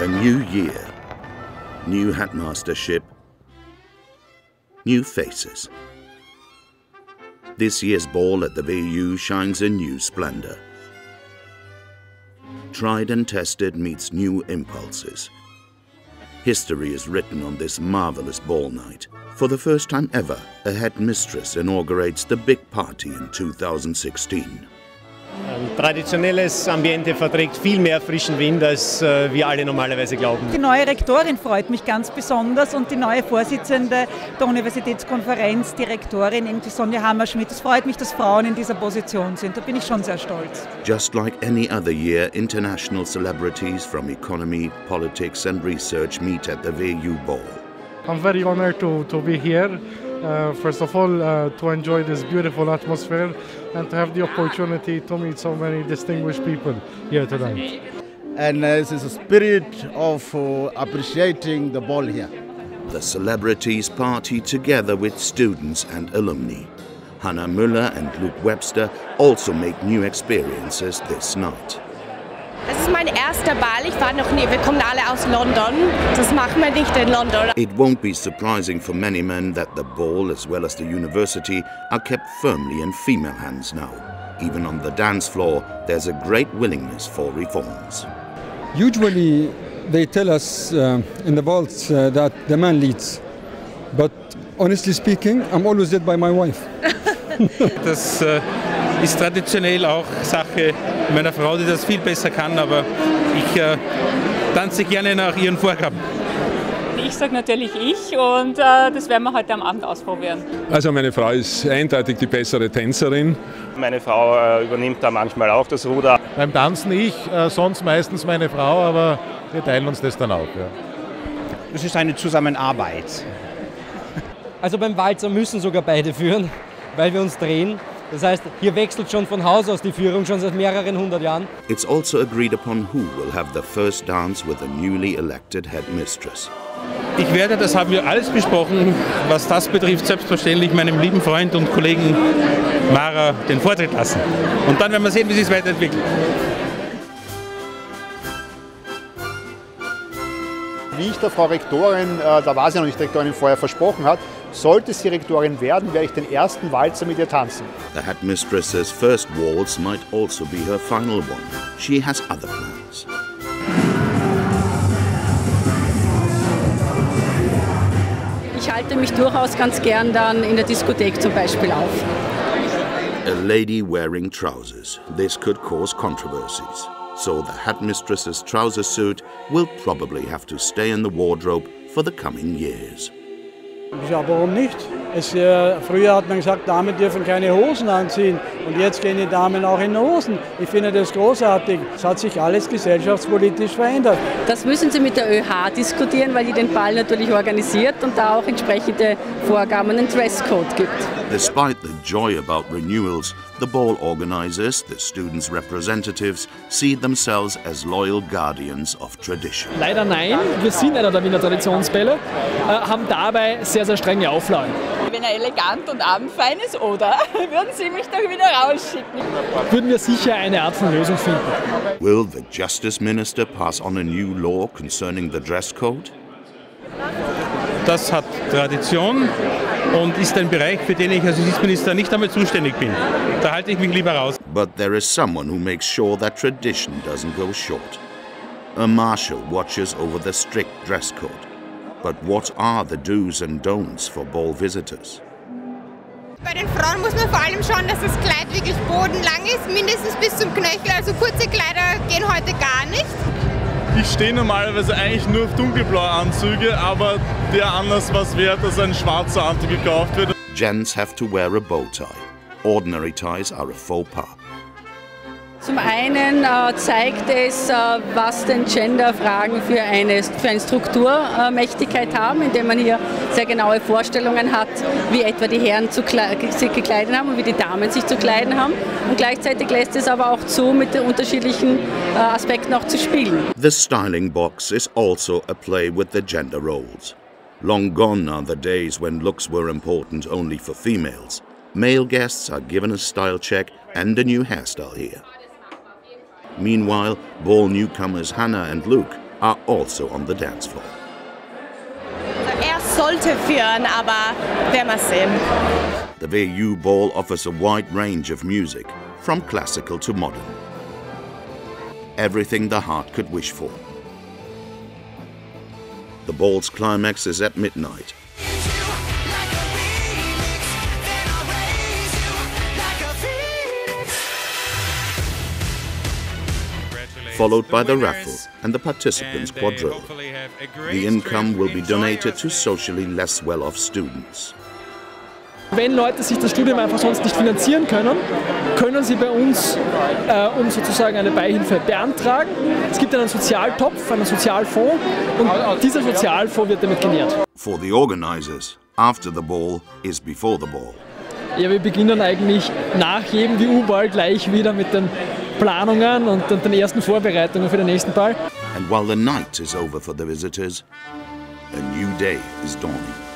A new year, new headmastership, new faces. This year's ball at the VU shines a new splendour. Tried and tested meets new impulses. History is written on this marvellous ball night. For the first time ever, a headmistress inaugurates the big party in 2016. Traditionelles Ambiente verträgt viel mehr frischen Wind, als wir alle normalerweise glauben. Die neue Rektorin freut mich ganz besonders und die neue Vorsitzende der Universitätskonferenz, die Rektorin Sonja Hammerschmidt. Es freut mich, dass Frauen in dieser Position sind. Da bin ich schon sehr stolz. Just like any other year, international celebrities from economy, politics and research meet at the WU Ball. I'm very honored to be here. First of all, to enjoy this beautiful atmosphere and to have the opportunity to meet so many distinguished people here tonight. And this is a spirit of appreciating the ball here. The celebrities party together with students and alumni. Hannah Müller and Luke Webster also make new experiences this night. Es ist mein erster Ball. Ich war noch nie. Wir kommen alle aus London. Das machen wir nicht in London. It won't be surprising for many men that the ball, as well as the university, are kept firmly in female hands now. Even on the dance floor, there's a great willingness for reforms. Usually, they tell us in the balls that the man leads. But honestly speaking, I'm always led by my wife. Das ist traditionell auch Sache meiner Frau, die das viel besser kann, aber ich tanze gerne nach ihren Vorgaben. Ich sage natürlich ich und das werden wir heute am Abend ausprobieren. Also meine Frau ist eindeutig die bessere Tänzerin. Meine Frau übernimmt da manchmal auch das Ruder. Beim Tanzen ich, sonst meistens meine Frau, aber wir teilen uns das dann auch. Ja. Es ist eine Zusammenarbeit. Also beim Walzer müssen sogar beide führen, weil wir uns drehen. Das heißt, hier wechselt schon von Haus aus die Führung schon seit mehreren hundert Jahren. It's also agreed upon who will have the first dance with a newly elected headmistress. Ich werde, das haben wir alles besprochen, was das betrifft, selbstverständlich meinem lieben Freund und Kollegen Mara den Vortritt lassen. Und dann werden wir sehen, wie sich weiterentwickelt. Wie ich der Frau Rektorin, da war sie noch nicht Rektorin, vorher versprochen hat, sollte sie Rektorin werden, werde ich den ersten Walzer mit ihr tanzen. The headmistress's first waltz might also be her final one. She has other plans. Ich halte mich durchaus ganz gern dann in der Diskothek zum Beispiel auf. A lady wearing trousers. This could cause controversies. So the headmistress's trouser suit will probably have to stay in the wardrobe for the coming years. Ja, warum nicht? Früher hat man gesagt, Damen dürfen keine Hosen anziehen und jetzt gehen die Damen auch in Hosen. Ich finde das großartig. Es hat sich alles gesellschaftspolitisch verändert. Das müssen Sie mit der ÖH diskutieren, weil die den Ball natürlich organisiert und da auch entsprechende Vorgaben und einen Dresscode gibt. Despite the joy about renewals, the ball organizers, the students' representatives, see themselves as loyal guardians of tradition. Leider nein, wir sind einer der Wiener Traditionsbälle, haben dabei sehr, sehr strenge Auflagen. Wenn elegant und abendfein ist, oder? Würden Sie mich doch wieder rausschicken? Würden wir sicher eine Art von Lösung finden. Will the Justice Minister pass on a new law concerning the dress code? Das hat Tradition und ist ein Bereich, für den ich als Justizminister nicht einmal zuständig bin. Da halte ich mich lieber raus. But there is someone who makes sure that tradition doesn't go short. A marshal watches over the strict dress code. But what are the do's and don'ts for ball visitors? Bei den Frauen muss man vor allem schauen, dass das Kleid wirklich bodenlang ist, mindestens bis zum Knöchel. Also kurze Kleider gehen heute gar nicht. Ich stehe normalerweise eigentlich nur auf dunkelblaue Anzüge, aber der Anlass was wert, dass ein schwarzer Anzug gekauft wird. Gents have to wear a bow tie. Ordinary ties are a faux pas. Zum einen zeigt es, was denn Genderfragen für eine Strukturmächtigkeit haben, indem man hier sehr genaue Vorstellungen hat, wie etwa die Herren sich gekleidet haben und wie die Damen sich zu kleiden haben. Und gleichzeitig lässt es aber auch zu, mit den unterschiedlichen Aspekten auch zu spielen. The styling box is also a play with the gender roles. Long gone are the days when looks were important only for females. Male guests are given a style check and a new hairstyle here. Meanwhile, ball newcomers Hannah and Luke are also on the dance floor. Sollte führen, aber werden wir sehen. The WU Ball offers a wide range of music, from classical to modern. Everything the heart could wish for. The ball's climax is at midnight. Followed by the raffle and the participants' quadrille. The income will be donated to socially less well-off students. Wenn Leute sich das Studium einfach sonst nicht finanzieren können, können sie bei uns um sozusagen eine Beihilfe beantragen. Es gibt einen Sozialtopf, einen Sozialfonds, und dieser Sozialfonds wird damit genährt. For the organizers, after the ball is before the ball. Ja, wir beginnen eigentlich nach jedem WU Ball gleich wieder mit den Planungen und den ersten Vorbereitungen für den nächsten Ball. And while the night is over for the visitors, a new day is dawning.